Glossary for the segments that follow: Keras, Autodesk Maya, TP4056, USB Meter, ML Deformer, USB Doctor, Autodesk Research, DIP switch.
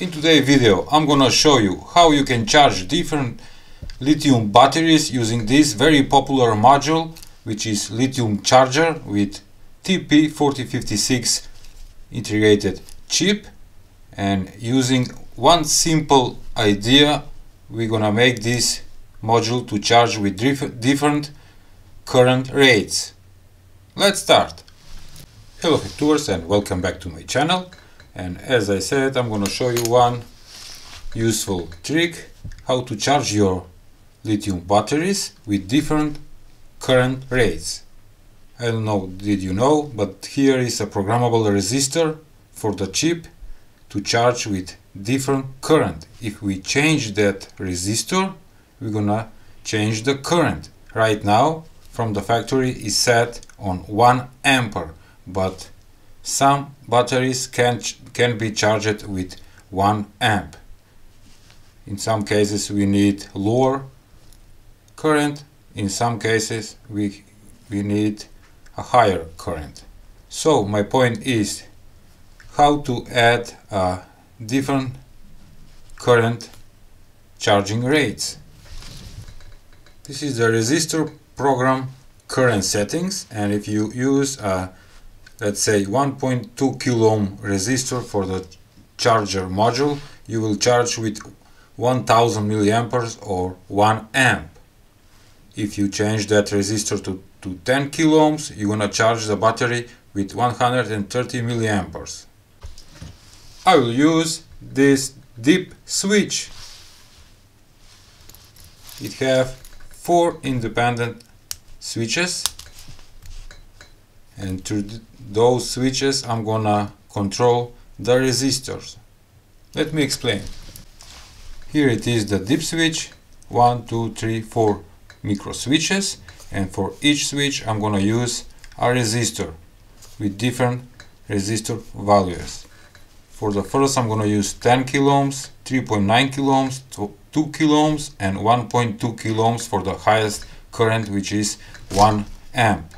In today's video I'm gonna show you how you can charge different lithium batteries using this very popular module, which is lithium charger with TP4056 integrated chip. And using one simple idea, we're gonna make this module to charge with different current rates. Let's start. Hello viewers and welcome back to my channel. And as I said, I'm going to show you one useful trick how to charge your lithium batteries with different current rates. I don't know, did you know, but here is a programmable resistor for the chip to charge with different current. If we change that resistor, we're gonna change the current. Right now from the factory is set on 1 ampere, but some batteries can be charged with 1 amp. In some cases we need lower current, in some cases we need a higher current. So my point is how to add different current charging rates. This is the resistor program current settings, and if you use a let's say 1.2 kilo-ohm resistor for the charger module, you will charge with 1000 milliamperes or 1 amp. If you change that resistor to 10 kilo-ohms, you're gonna charge the battery with 130 milliamperes. I will use this DIP switch. It have 4 independent switches, and through those switches I'm gonna control the resistors. Let me explain. Here it is the DIP switch, 1, 2, 3, 4 micro switches, and for each switch I'm gonna use a resistor with different resistor values. For the first I'm gonna use 10 kilo-ohms, 3.9 kilo-ohms, 2 kilo-ohms and 1.2 kilo-ohms for the highest current, which is 1 amp.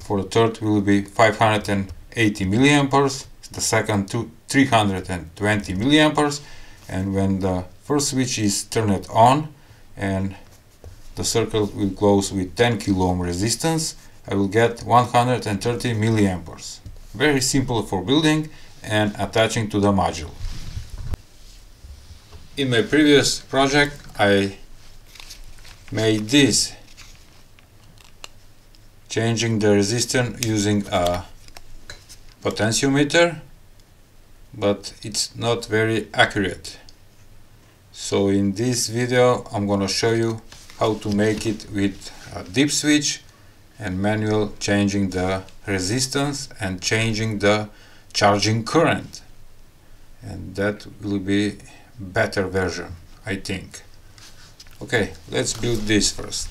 For the third will be 580 milliamperes, the second to 320 milliamperes, and when the first switch is turned on and the circuit will close with 10 kilo-ohm resistance, I will get 130 milliamperes. Very simple for building and attaching to the module. In my previous project I made this, changing the resistance using a potentiometer, but it's not very accurate. So in this video I'm gonna show you how to make it with a DIP switch and manual changing the resistance and changing the charging current, and that will be better version, I think. Okay, let's build this first.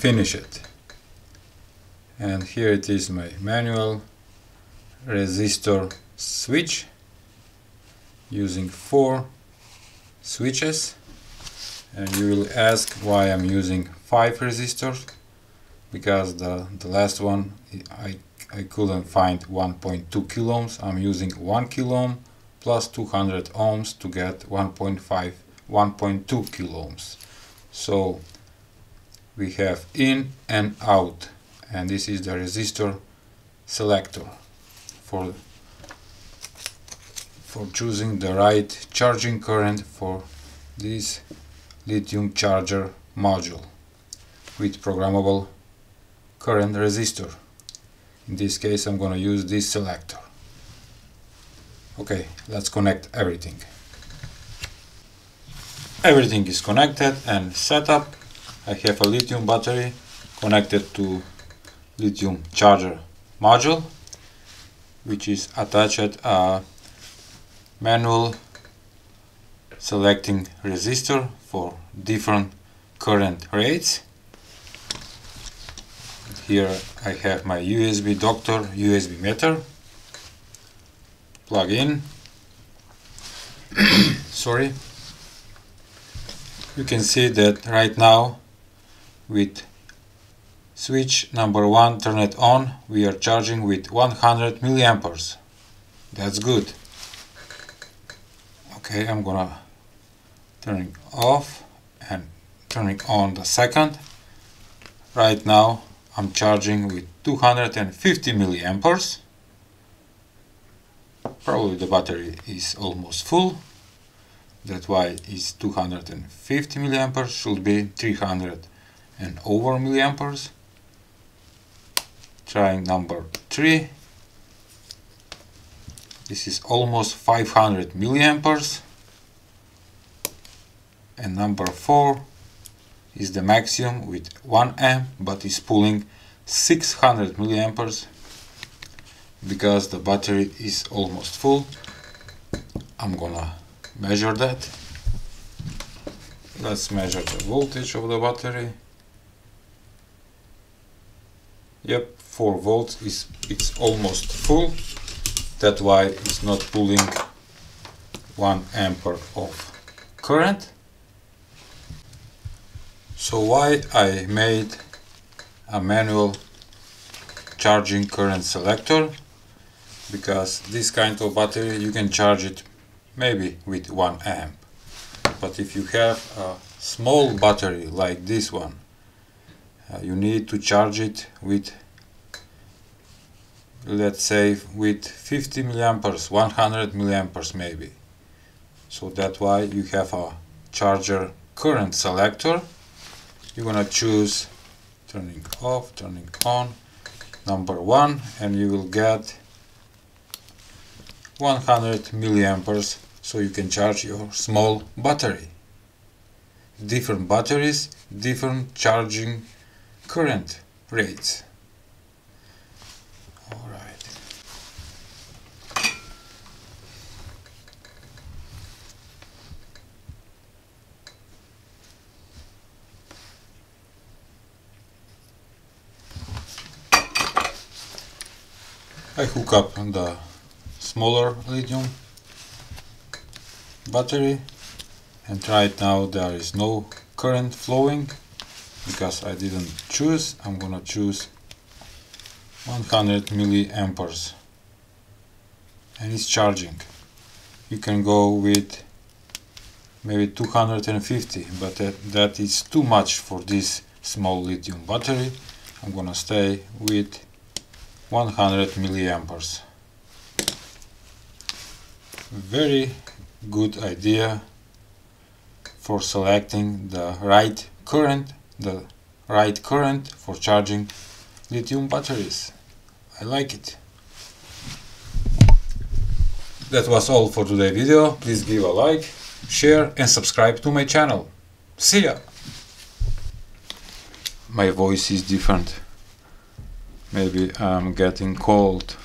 Finish it, and here it is, my manual resistor switch using 4 switches. And you will ask why I'm using 5 resistors, because the last one I couldn't find 1.2 kilo-ohms. I'm using 1 kilo-ohm plus 200 ohms to get 1.2 kilo-ohms. So we have in and out, and this is the resistor selector for choosing the right charging current for this lithium charger module with programmable current resistor. In this case I'm going to use this selector. Okay, let's connect everything. Everything is connected and set up. I have a lithium battery connected to lithium charger module, which is attached manual selecting resistor for different current rates. Here I have my USB Doctor USB meter. Plug in. Sorry. You can see that right now with switch number 1 turned on, we are charging with 100 milliamperes. That's good. Okay, I'm gonna turn off and turning on the second. Right now I'm charging with 250 milliamperes. Probably the battery is almost full. That's why it's 250 milliamperes, should be 300 and over milliamperes. Trying number 3. This is almost 500 milliamperes. And number 4 is the maximum with 1 amp, but is pulling 600 milliamperes because the battery is almost full. I'm gonna measure that. Let's measure the voltage of the battery. Yep, 4 volts is it's almost full. That's why it's not pulling 1 ampere of current. So why I made a manual charging current selector? Because this kind of battery you can charge it maybe with 1 amp. But if you have a small battery like this one, you need to charge it with, let's say, with 50 milliamperes, 100 milliamperes maybe. So that's why you have a charger current selector. You're gonna choose turning off, turning on, number 1, and you will get 100 milliamperes, so you can charge your small battery. Different batteries, different charging current rates. All right. I hook up the smaller lithium battery, and right now there is no current flowing because I didn't choose. I'm gonna choose 100 milliamperes and it's charging. You can go with maybe 250, but that is too much for this small lithium battery. I'm gonna stay with 100 milliamperes. Very good idea for selecting the right current for charging lithium batteries. I like it. That was all for today's video. Please give a like, share and subscribe to my channel. See ya! My voice is different. Maybe I'm getting cold.